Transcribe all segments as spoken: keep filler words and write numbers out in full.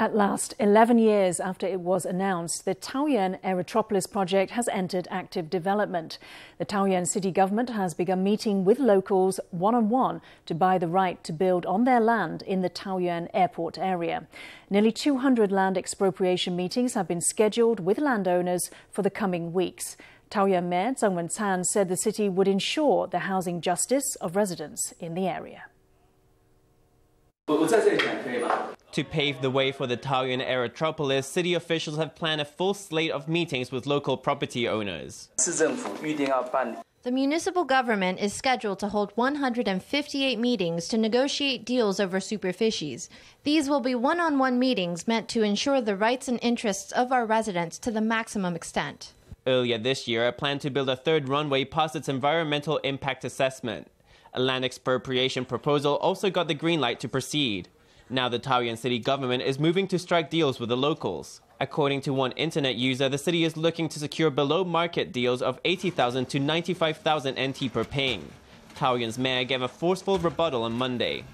At last, eleven years after it was announced, the Taoyuan Aerotropolis project has entered active development. The Taoyuan city government has begun meeting with locals one-on-one to buy the right to build on their land in the Taoyuan airport area. Nearly two hundred land expropriation meetings have been scheduled with landowners for the coming weeks. Taoyuan Mayor Cheng Wen-tsan said the city would ensure the housing justice of residents in the area. To pave the way for the Taoyuan Aerotropolis, city officials have planned a full slate of meetings with local property owners. The municipal government is scheduled to hold one hundred fifty-eight meetings to negotiate deals over superficies. These will be one-on-one meetings meant to ensure the rights and interests of our residents to the maximum extent. Earlier this year, a plan to build a third runway passed its environmental impact assessment. A land expropriation proposal also got the green light to proceed. Now the Taoyuan city government is moving to strike deals with the locals. According to one internet user, the city is looking to secure below-market deals of eighty thousand to ninety-five thousand N T per ping. Taoyuan's mayor gave a forceful rebuttal on Monday.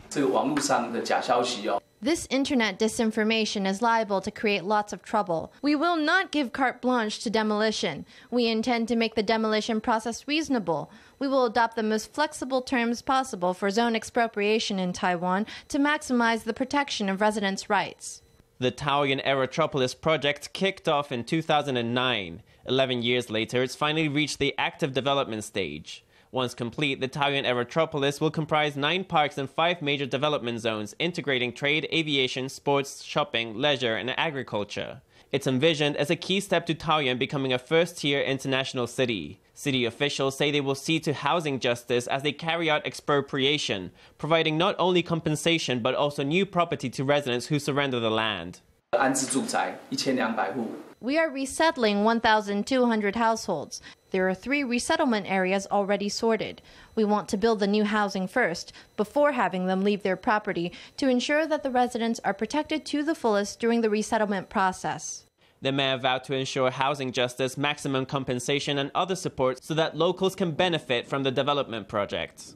This internet disinformation is liable to create lots of trouble. We will not give carte blanche to demolition. We intend to make the demolition process reasonable. We will adopt the most flexible terms possible for zone expropriation in Taiwan to maximize the protection of residents' rights. The Taoyuan Aerotropolis project kicked off in two thousand nine. Eleven years later, it's finally reached the active development stage. Once complete, the Taoyuan Aerotropolis will comprise nine parks and five major development zones, integrating trade, aviation, sports, shopping, leisure, and agriculture. It's envisioned as a key step to Taoyuan becoming a first-tier international city. City officials say they will see to housing justice as they carry out expropriation, providing not only compensation but also new property to residents who surrender the land. We are resettling one thousand two hundred households. There are three resettlement areas already sorted. We want to build the new housing first, before having them leave their property, to ensure that the residents are protected to the fullest during the resettlement process. The mayor vowed to ensure housing justice, maximum compensation, and other support so that locals can benefit from the development project.